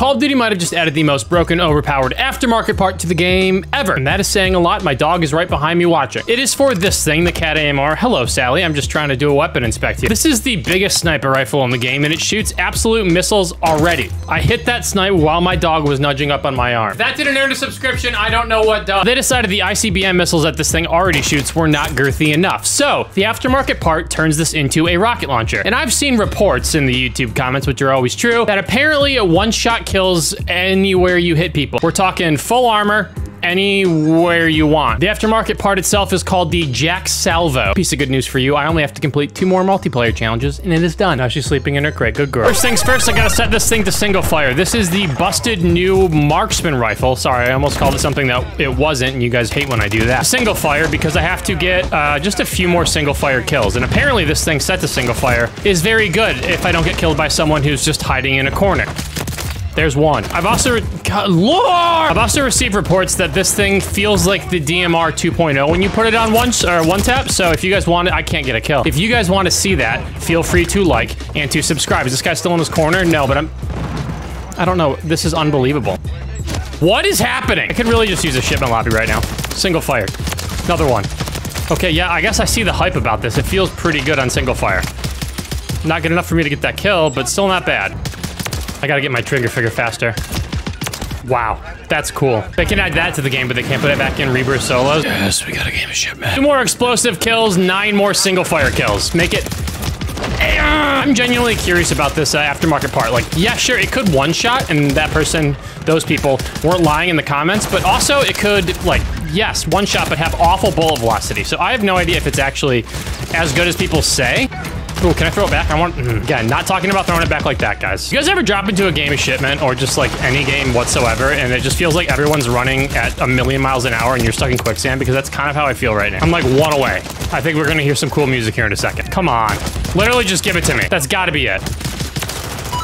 Call of Duty might have just added the most broken, overpowered aftermarket part to the game ever. And that is saying a lot. My dog is right behind me watching. It is for this thing, the Katt AMR. Hello, Sally. I'm just trying to do a weapon inspect here. This is the biggest sniper rifle in the game, and it shoots absolute missiles already. I hit that snipe while my dog was nudging up on my arm. If that didn't earn a subscription, I don't know what does. They decided the ICBM missiles that this thing already shoots were not girthy enough. So the aftermarket part turns this into a rocket launcher. And I've seen reports in the YouTube comments, which are always true, that apparently a one-shot kills anywhere you hit people. We're talking full armor, anywhere you want. The aftermarket part itself is called the Jack Salvo. Piece of good news for you, I only have to complete 2 more multiplayer challenges and it is done. Now she's sleeping in her crate, good girl. First things first, I gotta set this thing to single fire. This is the busted new marksman rifle. Sorry, I almost called it something that it wasn't, and you guys hate when I do that. Single fire, because I have to get just a few more single fire kills, and apparently this thing set to single fire is very good if I don't get killed by someone who's just hiding in a corner. There's one. I've also received reports that this thing feels like the DMR 2.0 when you put it on one tap. So if you guys want it, I can't get a kill. If you guys want to see that, feel free to like and to subscribe. Is this guy still in his corner? No, but I don't know. This is unbelievable. What is happening? I could really just use a shipment lobby right now. Single fire. Another one. Okay, yeah, I guess I see the hype about this. It feels pretty good on single fire. Not good enough for me to get that kill, but still not bad. I gotta get my trigger figure faster. Wow, that's cool. They can add that to the game, but they can't put it back in Rebirth solos. Yes, we got a game of shit, man. 2 more explosive kills, 9 more single fire kills. Make it... I'm genuinely curious about this aftermarket part. Like, yeah, sure, it could one-shot, and that person, those people, weren't lying in the comments, but also it could, like, yes, one-shot, but have awful bullet velocity. So I have no idea if it's actually as good as people say. Ooh, can I throw it back? I want, again, not talking about throwing it back like that, guys. You guys ever drop into a game of shipment or just like any game whatsoever, and it just feels like everyone's running at 1,000,000 miles an hour and you're stuck in quicksand? Because that's kind of how I feel right now. I'm like 1 away. I think we're gonna hear some cool music here in a second. Come on. Literally just give it to me. That's gotta be it.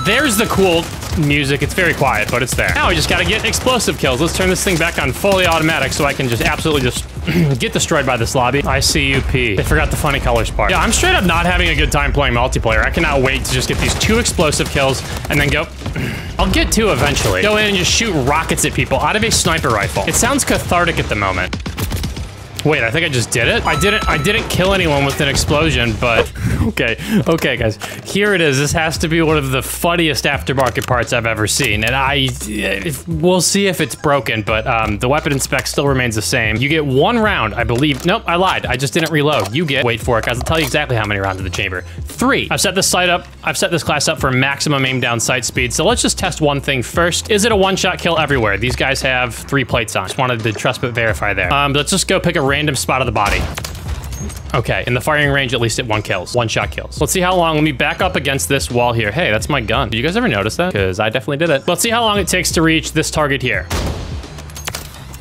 There's the cool music. It's very quiet, but it's there. Now we just gotta get explosive kills. Let's turn this thing back on fully automatic so I can just absolutely just get destroyed by this lobby. ICUP. They forgot the funny colors part. Yeah, I'm straight up not having a good time playing multiplayer. I cannot wait to just get these 2 explosive kills and then go... I'll get 2 eventually. Go in and just shoot rockets at people out of a sniper rifle. It sounds cathartic at the moment. Wait, I think I just did it? I didn't kill anyone with an explosion, but... Okay, guys. Here it is. This has to be one of the funniest aftermarket parts I've ever seen, and we'll see if it's broken, but the weapon inspect still remains the same. You get 1 round, I believe. Nope, I lied. I just didn't reload. You get... Wait for it, guys. I'll tell you exactly how many rounds in the chamber. 3. I've set this class up for maximum aim down sight speed, so let's just test one thing first. Is it a one-shot kill everywhere? These guys have 3 plates on. Just wanted to trust but verify there. Let's just go pick a random spot of the body. Okay, in the firing range, at least at 1 kills. 1-shot kills. Let's see how long. Let me back up against this wall here. Hey, that's my gun. Did you guys ever notice that? Because I definitely did it. Let's see how long it takes to reach this target here.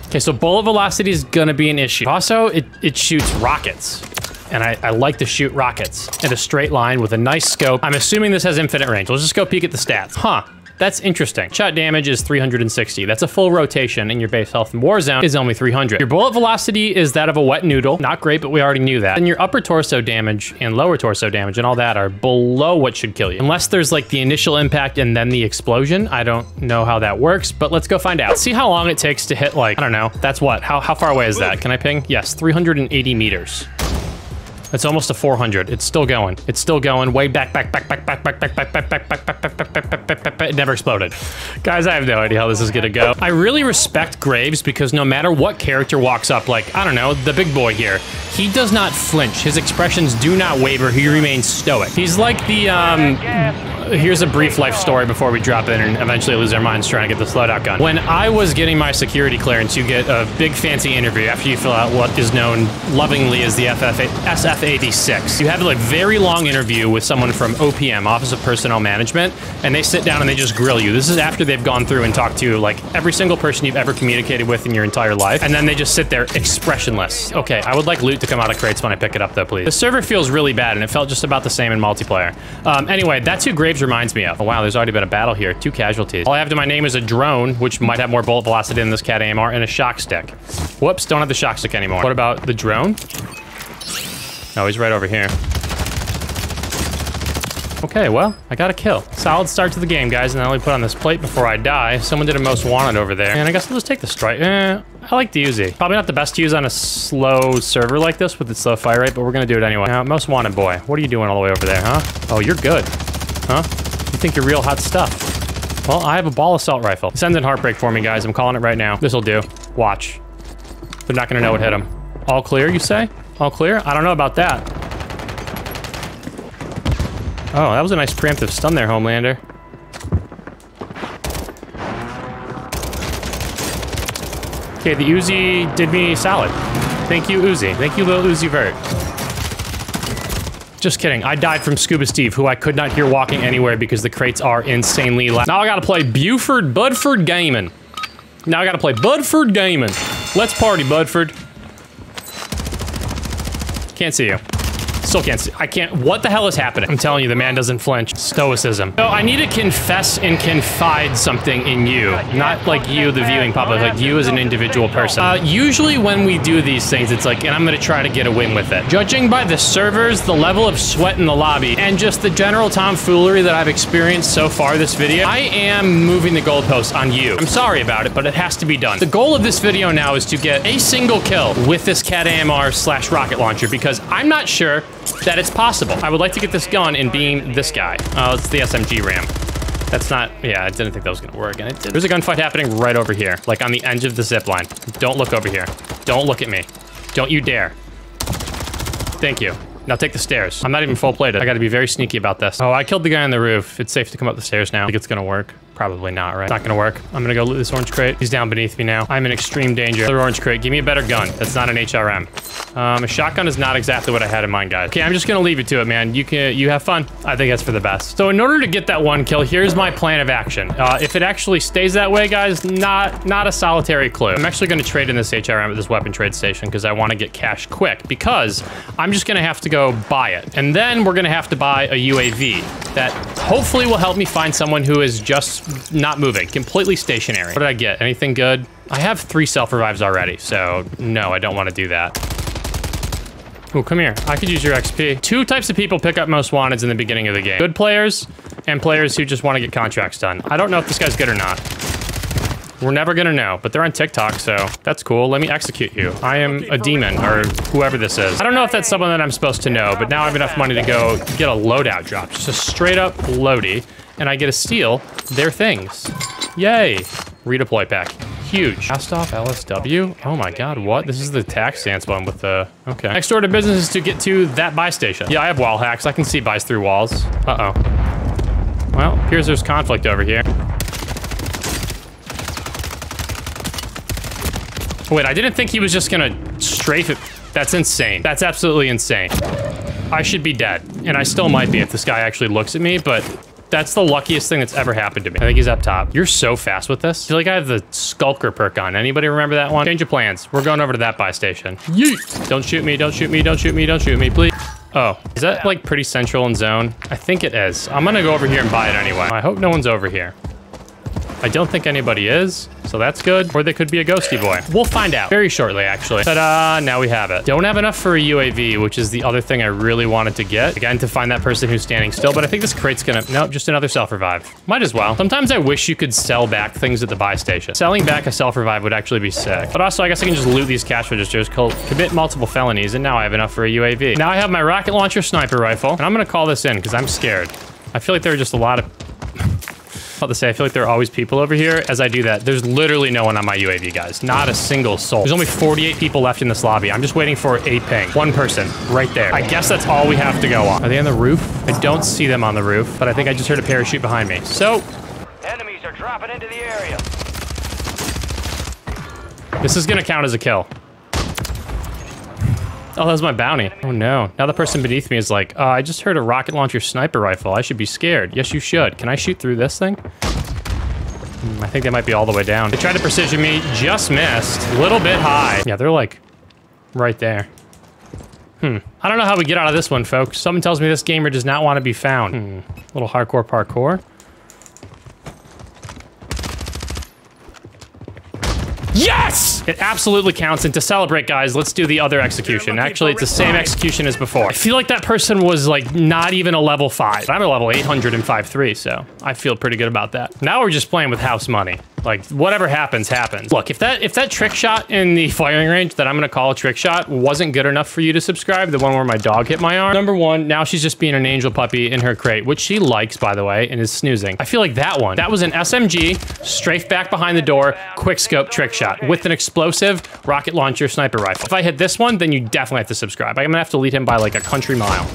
Okay, so bullet velocity is gonna be an issue. Also, it shoots rockets. And I like to shoot rockets in a straight line with a nice scope. I'm assuming this has infinite range. Let's just go peek at the stats. Huh. That's interesting. Shot damage is 360. That's a full rotation, and your base health in Warzone is only 300. Your bullet velocity is that of a wet noodle. Not great, but we already knew that. And your upper torso damage and lower torso damage and all that are below what should kill you. Unless there's like the initial impact and then the explosion. I don't know how that works, but let's go find out. See how long it takes to hit like, I don't know. That's what? How far away is that? Can I ping? Yes, 380 meters. It's almost a 400. It's still going. It's still going. Way back. It never exploded. Guys, I have no idea how this is gonna go. I really respect Graves because no matter what character walks up, like, I don't know, the big boy here, he does not flinch. His expressions do not waver. He remains stoic. He's like the, here's a brief life story before we drop in and eventually lose our minds trying to get the loadout gun. When I was getting my security clearance, you get a big fancy interview after you fill out what is known lovingly as the FFA SF86. You have a very long interview with someone from OPM, Office of Personnel Management, and they sit down and they just grill you. This is after they've gone through and talked to like every single person you've ever communicated with in your entire life, and then they just sit there expressionless. Okay, I would like loot to come out of crates when I pick it up though, please. The server feels really bad and it felt just about the same in multiplayer. Anyway, that's who Graves reminds me of. Oh wow, there's already been a battle here. 2 casualties. All I have to my name is a drone, which might have more bullet velocity than this Katt AMR, and a shock stick. Whoops, don't have the shock stick anymore. What about the drone? No, he's right over here. Okay, well, I got a kill. Solid start to the game, guys, and I only put on this plate before I die. Someone did a most wanted over there. And I guess I'll just take the strike. I like the Uzi. Probably not the best to use on a slow server like this with its slow fire rate, but we're gonna do it anyway. Now, most wanted boy, what are you doing all the way over there, huh? Oh, you're good, huh? You think you're real hot stuff. Well, I have a ball assault rifle. This ends in heartbreak for me, guys. I'm calling it right now. This'll do. Watch. They're not gonna know what hit them. All clear, you say? All clear? I don't know about that. Oh, that was a nice preemptive stun there, Homelander. Okay, the Uzi did me solid. Thank you, Uzi. Thank you, little Uzi Vert. Just kidding, I died from Scuba Steve, who I could not hear walking anywhere because the crates are insanely loud. Now I gotta play Buford Gaming. Now I gotta play Buford Gaming. Let's party, Buford. Can't see you. Still can't see, I can't, what the hell is happening? I'm telling you, the man doesn't flinch. Stoicism. So I need to confess and confide something in you. Not like you, the viewing public, like you as an individual person. Usually when we do these things, it's like, and I'm gonna try to get a win with it. Judging by the servers, the level of sweat in the lobby, and just the general tomfoolery that I've experienced so far this video, I am moving the goalposts on you. I'm sorry about it, but it has to be done. The goal of this video now is to get a single kill with this Katt AMR / rocket launcher, because I'm not sure that it's possible. I would like to get this gun and beam this guy. Oh, it's the SMG ram. That's not, yeah, I didn't think that was gonna work, and it did. There's a gunfight happening right over here, like on the edge of the zip line. Don't look over here. Don't look at me. Don't you dare. Thank you. Now take the stairs. I'm not even full plated. I gotta be very sneaky about this. Oh, I killed the guy on the roof. It's safe to come up the stairs now. I think it's gonna work. Probably not, right? Not gonna work. I'm gonna go loot this orange crate. He's down beneath me now. I'm in extreme danger. Other orange crate. Give me a better gun. That's not an HRM. A shotgun is not exactly what I had in mind, guys. Okay, I'm just gonna leave it to it, man. You have fun. I think that's for the best. So in order to get that one kill, here's my plan of action. If it actually stays that way, guys, not a solitary clue. I'm actually gonna trade in this HRM at this weapon trade station because I wanna get cash quick, because I'm just gonna have to go buy it. And then we're gonna have to buy a UAV that hopefully will help me find someone who is just not moving, completely stationary. What did I get? Anything good? I have 3 self-revives already, so no, I don't want to do that. Oh, come here. I could use your XP. 2 types of people pick up most wanteds in the beginning of the game. Good players and players who just want to get contracts done. I don't know if this guy's good or not. We're never gonna know, but they're on TikTok, so that's cool. Let me execute you. I am a demon, or whoever this is. I don't know if that's someone that I'm supposed to know, but now I have enough money to go get a loadout drop. Just a straight up loadie. And I get to steal their things. Yay. Redeploy pack. Huge. Cast off LSW? Oh my god, what? This is the tax stance one with the... Okay. Next order of business is to get to that buy station. Yeah, I have wall hacks. I can see buys through walls. Uh-oh. Well, appears there's conflict over here. Wait, I didn't think he was just gonna strafe it. That's insane. That's absolutely insane. I should be dead. And I still might be if this guy actually looks at me, but... That's the luckiest thing that's ever happened to me. I think he's up top. You're so fast with this. I feel like I have the skulker perk on. Anybody remember that one? Change of plans. We're going over to that buy station. Yeet! Don't shoot me, don't shoot me, don't shoot me, don't shoot me, please. Oh, is that like pretty central in zone? I think it is. I'm gonna go over here and buy it anyway. I hope no one's over here. I don't think anybody is, so that's good. Or they could be a ghosty boy. We'll find out very shortly, actually. Ta-da, now we have it. Don't have enough for a UAV, which is the other thing I really wanted to get. Again, to find that person who's standing still, but I think this crate's gonna, nope, just another self-revive. Might as well. Sometimes I wish you could sell back things at the buy station. Selling back a self-revive would actually be sick. But also, I guess I can just loot these cash registers, commit multiple felonies, and now I have enough for a UAV. Now I have my rocket launcher sniper rifle, and I'm gonna call this in, because I'm scared. I feel like there are just a lot of... I'll just say, I feel like there are always people over here. As I do that, there's literally no one on my UAV, guys. Not a single soul. There's only 48 people left in this lobby. I'm just waiting for a ping. One person right there. I guess that's all we have to go on. Are they on the roof? I don't see them on the roof, but I think I just heard a parachute behind me. So... Enemies are dropping into the area. This is gonna count as a kill. Oh, that was my bounty. Oh no, now the person beneath me is like, I just heard a rocket launcher sniper rifle. I should be scared. Yes, you should. Can I shoot through this thing? I think they might be all the way down. They tried to precision me, just missed. A little bit high. Yeah, they're like right there. I don't know how we get out of this one, folks. Someone tells me this gamer does not want to be found. A little hardcore parkour. Yes! It absolutely counts, and to celebrate, guys, let's do the other execution. Actually, it's the same execution as before. I feel like that person was, like, not even a level 5. I'm a level 800 in 5.3, so I feel pretty good about that. Now we're just playing with house money. Like, whatever happens, happens. Look, if that trick shot in the firing range that I'm gonna call a trick shot wasn't good enough for you to subscribe, the one where my dog hit my arm, number 1, now she's just being an angel puppy in her crate, which she likes, by the way, and is snoozing. I feel like that one, that was an SMG, strafe back behind the door, quick scope trick shot with an explosive rocket launcher sniper rifle. If I hit this one, then you definitely have to subscribe. I'm gonna have to lead him by like a country mile.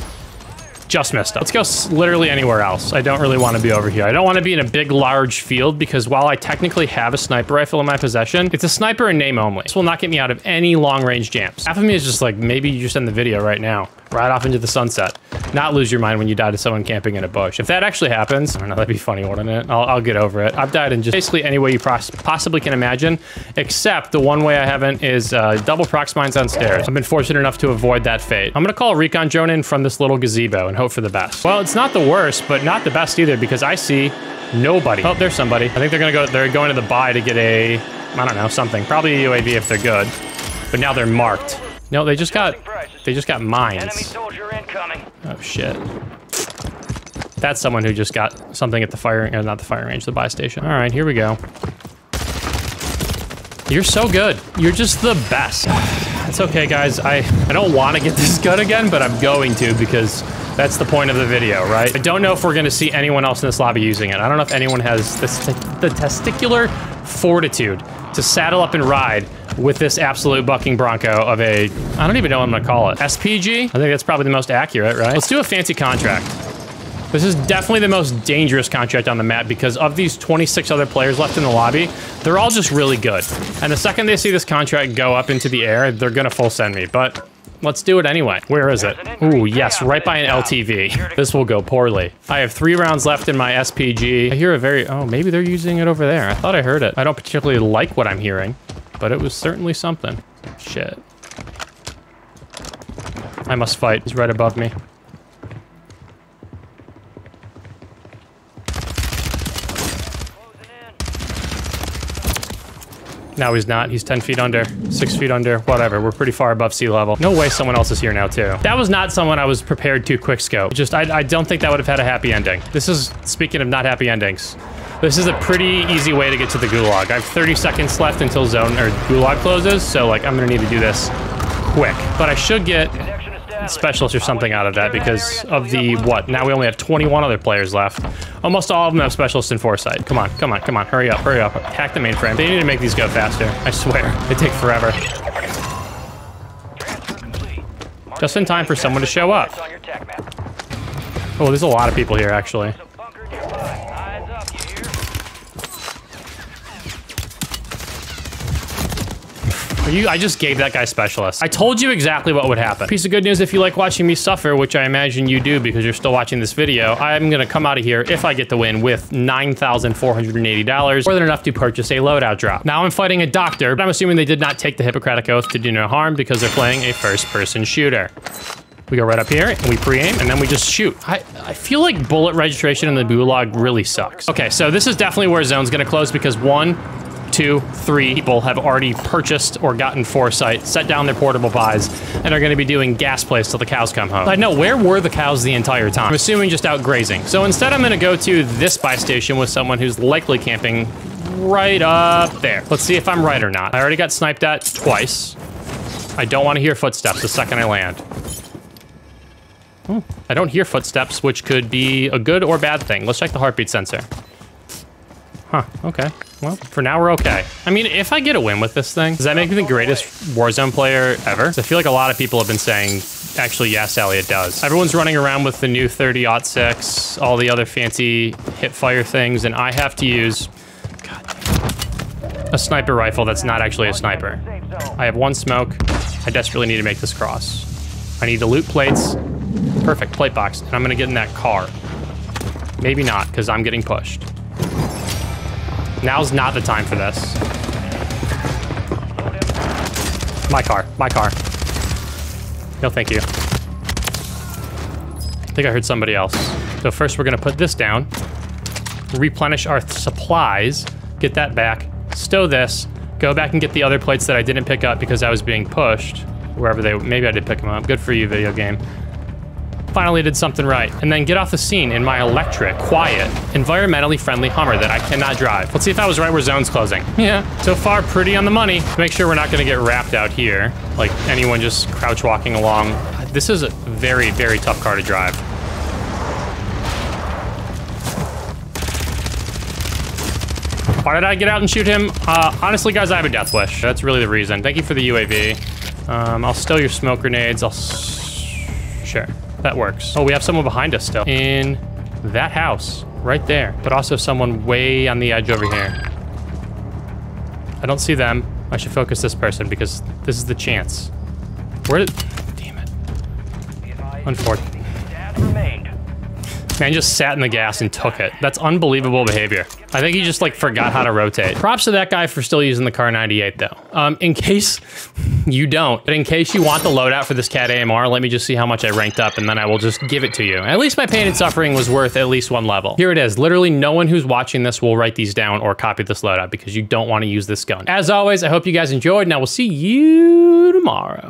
Just messed up. Let's go literally anywhere else. I don't really want to be over here. I don't want to be in a big, large field because while I technically have a sniper rifle in my possession, it's a sniper in name only. This will not get me out of any long-range jams. Half of me is just like, maybe you just end the video right now, right off into the sunset. Not lose your mind when you die to someone camping in a bush. If that actually happens, I don't know, that'd be funny, wouldn't it? I'll get over it. I've died in just basically any way you possibly can imagine, except the one way I haven't is double prox mines on stairs. I've been fortunate enough to avoid that fate. I'm gonna call a recon drone in from this little gazebo and hope for the best. Well, it's not the worst, but not the best either because I see nobody. Oh, there's somebody. I think they're going to the buy to get a, I don't know, something. Probably a UAV if they're good, but now they're marked. No, they just got mines. Enemy soldier incoming. Oh shit. That's someone who just got something at the firing, not the firing range, the buy station. All right, here we go. You're so good. You're just the best. It's okay, guys. I don't want to get this gun again, but I'm going to because that's the point of the video, right? I don't know if we're going to see anyone else in this lobby using it. I don't know if anyone has the testicular fortitude to saddle up and ride with this absolute bucking bronco of a, I don't even know what I'm gonna call it. SPG? I think that's probably the most accurate, right? Let's do a fancy contract. This is definitely the most dangerous contract on the map because of these 26 other players left in the lobby, they're all just really good. And the second they see this contract go up into the air, they're gonna full send me, but let's do it anyway. Where is it? Ooh, yes, right by an LTV. This will go poorly. I have 3 rounds left in my SPG. I hear a very, oh, maybe they're using it over there. I thought I heard it. I don't particularly like what I'm hearing, but it was certainly something. Shit. I must fight. He's right above me. No, he's not. He's 10 feet under, 6 feet under, whatever. We're pretty far above sea level. No way someone else is here now, too. That was not someone I was prepared to quick scope. Just, I don't think that would have had a happy ending. This is, speaking of not happy endings, this is a pretty easy way to get to the gulag. I have 30 seconds left until zone or gulag closes, so like I'm gonna need to do this quick. But I should get specialist or something out of that because of the what? Now we only have 21 other players left. Almost all of them have specialists in foresight. Come on, come on, come on, hurry up, hurry up. Hack the mainframe. They need to make these go faster, I swear. They take forever. Just in time for someone to show up. Oh, there's a lot of people here actually. I just gave that guy specialist. I told you exactly what would happen. Piece of good news if you like watching me suffer, which I imagine you do because you're still watching this video, I'm gonna come out of here if I get the win with $9,480, more than enough to purchase a loadout drop. Now I'm fighting a doctor, but I'm assuming they did not take the Hippocratic Oath to do no harm because they're playing a first-person shooter. We go right up here, and we pre-aim, and then we just shoot. I feel like bullet registration in the gulag really sucks. Okay, so this is definitely where zone's gonna close because 1, 2, 3 people have already purchased or gotten foresight, set down their portable buys, and are going to be doing gas plays till the cows come home. I know, where were the cows the entire time? I'm assuming just out grazing. So instead I'm going to go to this buy station with someone who's likely camping right up there. Let's see if I'm right or not. I already got sniped at twice. I don't want to hear footsteps the second I land. I don't hear footsteps, which could be a good or bad thing. Let's check the heartbeat sensor. Huh, okay. Well, for now we're okay. I mean, if I get a win with this thing, does that make me the greatest Warzone player ever? I feel like a lot of people have been saying, actually, yes, Ellie, it does. Everyone's running around with the new 30-06, all the other fancy hip-fire things, and I have to use a sniper rifle that's not actually a sniper. I have 1 smoke. I desperately need to make this cross. I need to loot plates. Perfect, plate box. And I'm gonna get in that car. Maybe not, because I'm getting pushed. Now's not the time for this. My car, my car. No, thank you. I think I heard somebody else. So first we're gonna put this down, replenish our supplies, get that back, stow this, Go back and get the other plates that I didn't pick up because I was being pushed. Wherever they... Maybe I did pick them up. Good for you, video game. Finally did something right. And then get off the scene in my electric, quiet, environmentally friendly Hummer that I cannot drive. Let's see if I was right where zone's closing. Yeah, so far pretty on the money. Make sure we're not gonna get wrapped out here. Like anyone just crouch walking along. This is a very, very tough car to drive. Why did I get out and shoot him? Honestly, guys, I have a death wish. That's really the reason. Thank you for the UAV. I'll steal your smoke grenades. Sure. That works. Oh, we have someone behind us still. In that house, right there. But also someone way on the edge over here. I don't see them. I should focus this person because this is the chance. Where did... Damn it. Unfortunate. Man just sat in the gas and took it. That's unbelievable behavior. I think he just like forgot how to rotate. Props to that guy for still using the Kar98 though. In case you don't, but in case you want the loadout for this Katt AMR, let me just see how much I ranked up and then I will just give it to you. At least my pain and suffering was worth at least one level. Here it is. Literally no one who's watching this will write these down or copy this loadout because you don't want to use this gun. As always, I hope you guys enjoyed and I will see you tomorrow.